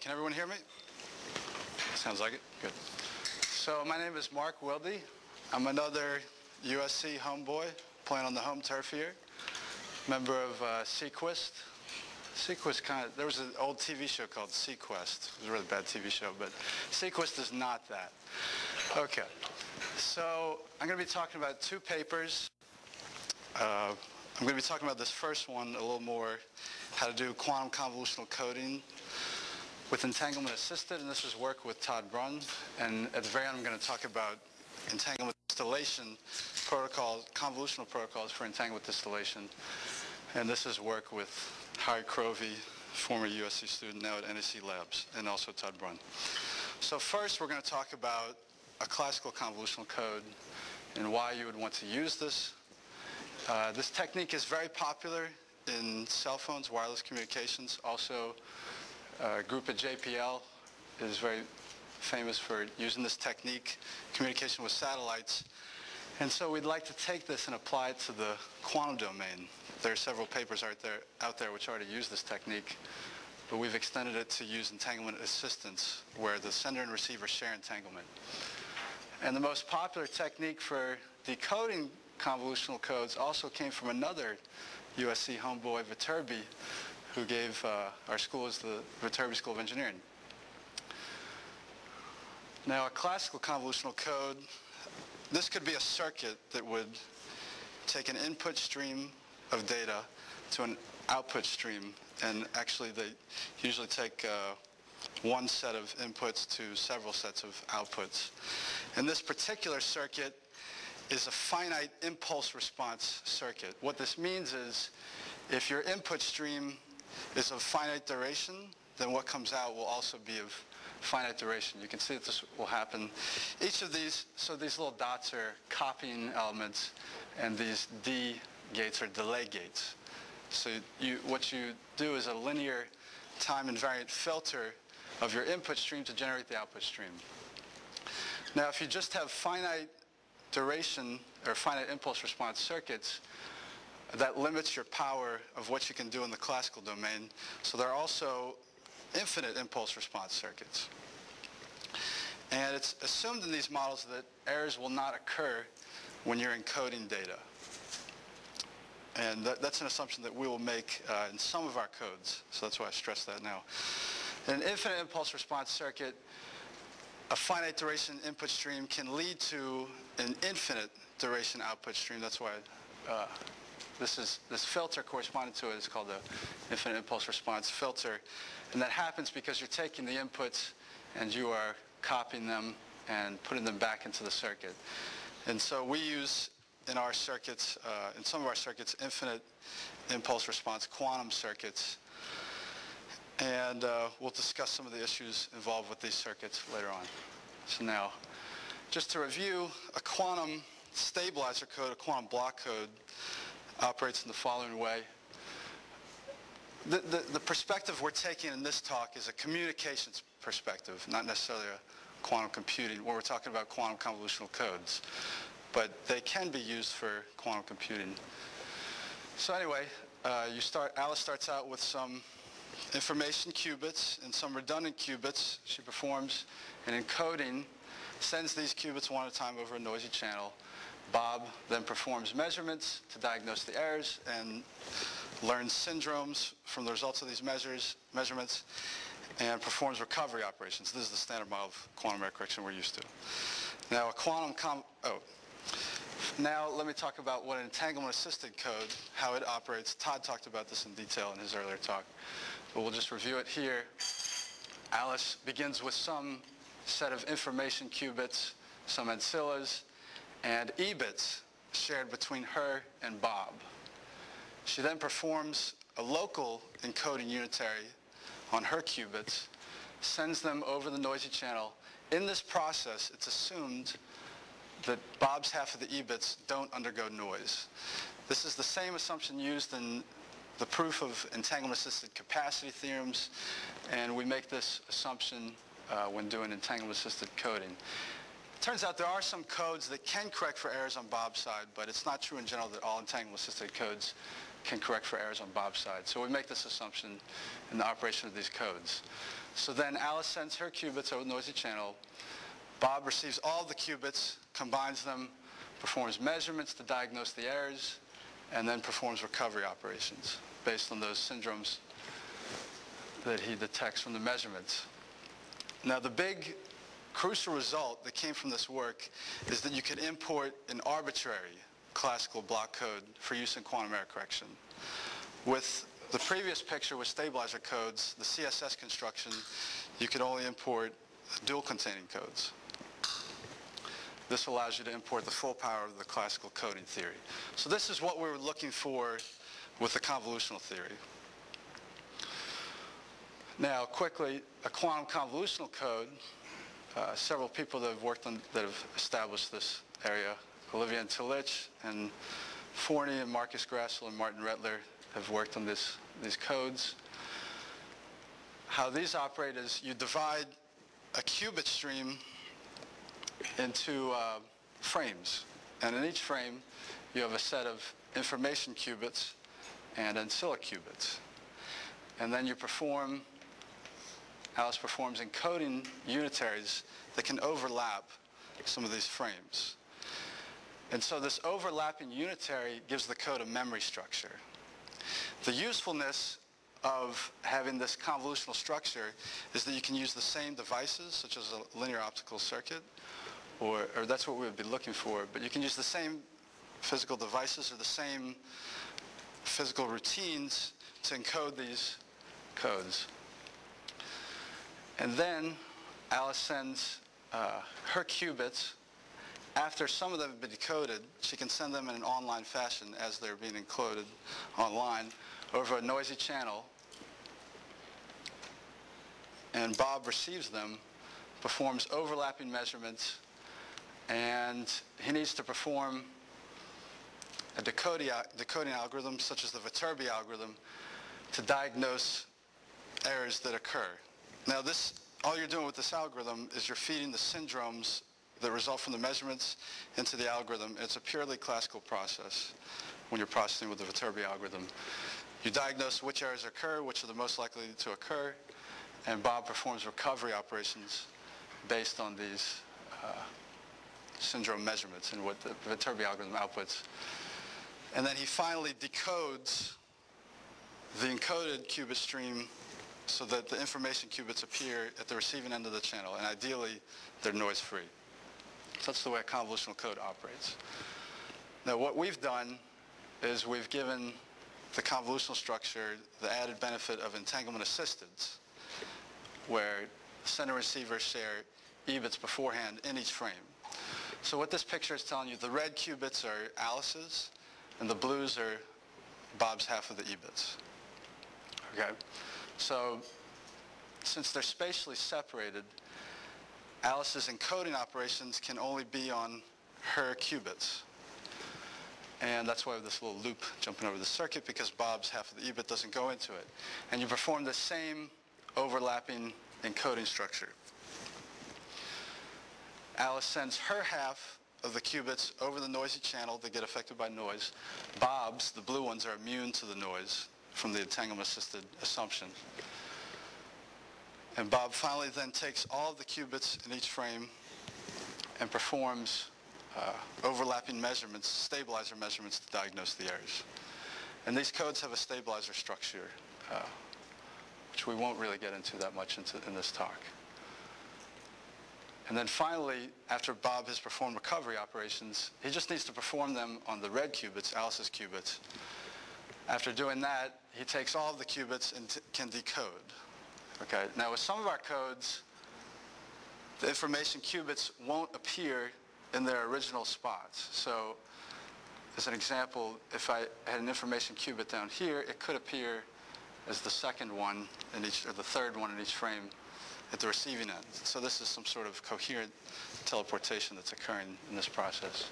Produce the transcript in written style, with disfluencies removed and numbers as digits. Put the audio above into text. Can everyone hear me? Sounds like it. Good. So my name is Mark Wilde. I'm another USC homeboy playing on the home turf here. Member of SeaQuest. SeaQuest kind of, there was an old TV show called SeaQuest. It was a really bad TV show, but SeaQuest is not that. Okay. So I'm going to be talking about two papers. I'm going to be talking about this first one a little more, how to do quantum convolutional coding with entanglement assisted, and this is work with Todd Brun. And at the very end, I'm going to talk about entanglement distillation protocols, convolutional protocols for entanglement distillation. And this is work with Harry Krovi, former USC student, now at NSC Labs, and also Todd Brun. So first, we're going to talk about a classical convolutional code and why you would want to use this. This technique is very popular in cell phones, wireless communications. Also, a group at JPL is very famous for using this technique, communication with satellites. And so we'd like to take this and apply it to the quantum domain. There are several papers out there which already use this technique, but we've extended it to use entanglement assistance, where the sender and receiver share entanglement. And the most popular technique for decoding convolutional codes also came from another USC homeboy, Viterbi, who gave our school is the Viterbi School of Engineering. Now, a classical convolutional code, this could be a circuit that would take an input stream of data to an output stream, and actually they usually take one set of inputs to several sets of outputs. And this particular circuit is a finite impulse response circuit. What this means is if your input stream is of finite duration, then what comes out will also be of finite duration. You can see that this will happen. Each of these, so these little dots are copying elements, and these D gates are delay gates. So what you do is a linear time invariant filter of your input stream to generate the output stream. Now, if you just have finite duration or finite impulse response circuits, that limits your power of what you can do in the classical domain. So there are also infinite impulse response circuits. And it's assumed in these models that errors will not occur when you're encoding data. And that's an assumption that we will make in some of our codes. So that's why I stress that now. In an infinite impulse response circuit, a finite duration input stream can lead to an infinite duration output stream. That's why this filter corresponding to it is called the infinite impulse response filter. And that happens because you're taking the inputs and you are copying them and putting them back into the circuit. And so we use in our circuits, in some of our circuits, infinite impulse response quantum circuits. And we'll discuss some of the issues involved with these circuits later on. So now, just to review, a quantum stabilizer code, a quantum block code, operates in the following way. The perspective we're taking in this talk is a communications perspective, not necessarily a quantum computing, where we're talking about quantum convolutional codes. But they can be used for quantum computing. So anyway, Alice starts out with some information qubits and some redundant qubits. She performs an encoding, sends these qubits one at a time over a noisy channel. Bob then performs measurements to diagnose the errors and learns syndromes from the results of these measurements and performs recovery operations. This is the standard model of quantum error correction we're used to. Now, now let me talk about what an entanglement-assisted code, how it operates. Todd talked about this in detail in his earlier talk, but we'll just review it here. Alice begins with some set of information qubits, some ancillas, and E bits shared between her and Bob. She then performs a local encoding unitary on her qubits, sends them over the noisy channel. In this process, it's assumed that Bob's half of the E bits don't undergo noise. This is the same assumption used in the proof of entanglement-assisted capacity theorems, and we make this assumption when doing entanglement-assisted coding. Turns out there are some codes that can correct for errors on Bob's side, but it's not true in general that all entanglement-assisted codes can correct for errors on Bob's side. So we make this assumption in the operation of these codes. So then Alice sends her qubits over the noisy channel. Bob receives all the qubits, combines them, performs measurements to diagnose the errors, and then performs recovery operations based on those syndromes that he detects from the measurements. Now, the big crucial result that came from this work is that you could import an arbitrary classical block code for use in quantum error correction. With the previous picture with stabilizer codes, the CSS construction, you could only import dual-containing codes. This allows you to import the full power of the classical coding theory. So this is what we were looking for with the convolutional theory. Now, quickly, a quantum convolutional code, several people that have worked on, that have established this area, Olivier and Tillich and Forney and Markus Grassl and Martin Rettler have worked on these codes. How these operate is you divide a qubit stream into frames. And in each frame, you have a set of information qubits and ancilla qubits. And then you perform, Alice performs encoding unitaries that can overlap some of these frames. And so this overlapping unitary gives the code a memory structure. The usefulness of having this convolutional structure is that you can use the same devices, such as a linear optical circuit, or that's what we would be looking for, but you can use the same physical devices or the same physical routines to encode these codes. And then Alice sends her qubits. After some of them have been decoded, she can send them in an online fashion as they're being encoded online over a noisy channel. And Bob receives them, performs overlapping measurements, and he needs to perform a decoding algorithm such as the Viterbi algorithm to diagnose errors that occur. Now this, all you're doing with this algorithm is you're feeding the syndromes that result from the measurements into the algorithm. It's a purely classical process when you're processing with the Viterbi algorithm. You diagnose which errors occur, which are the most likely to occur, and Bob performs recovery operations based on these syndrome measurements and what the Viterbi algorithm outputs. And then he finally decodes the encoded qubit stream so that the information qubits appear at the receiving end of the channel, and ideally they're noise-free. So that's the way a convolutional code operates. Now what we've done is we've given the convolutional structure the added benefit of entanglement assistance, where sender and receiver share qubits beforehand in each frame. So what this picture is telling you, the red qubits are Alice's, and the blues are Bob's half of the qubits. Okay? So since they're spatially separated, Alice's encoding operations can only be on her qubits. And that's why this little loop jumping over the circuit, because Bob's half of the qubit doesn't go into it. And you perform the same overlapping encoding structure. Alice sends her half of the qubits over the noisy channel. They get affected by noise. Bob's, the blue ones, are immune to the noise from the entanglement-assisted assumption. And Bob finally then takes all of the qubits in each frame and performs overlapping measurements, stabilizer measurements, to diagnose the errors. And these codes have a stabilizer structure, which we won't really get into that much in this talk. And then finally, after Bob has performed recovery operations, he just needs to perform them on the red qubits, Alice's qubits. After doing that, he takes all of the qubits and can decode. Okay, now with some of our codes, the information qubits won't appear in their original spots. So as an example, if I had an information qubit down here, it could appear as the second one in each, or the third one in each frame at the receiving end. So this is some sort of coherent teleportation that's occurring in this process.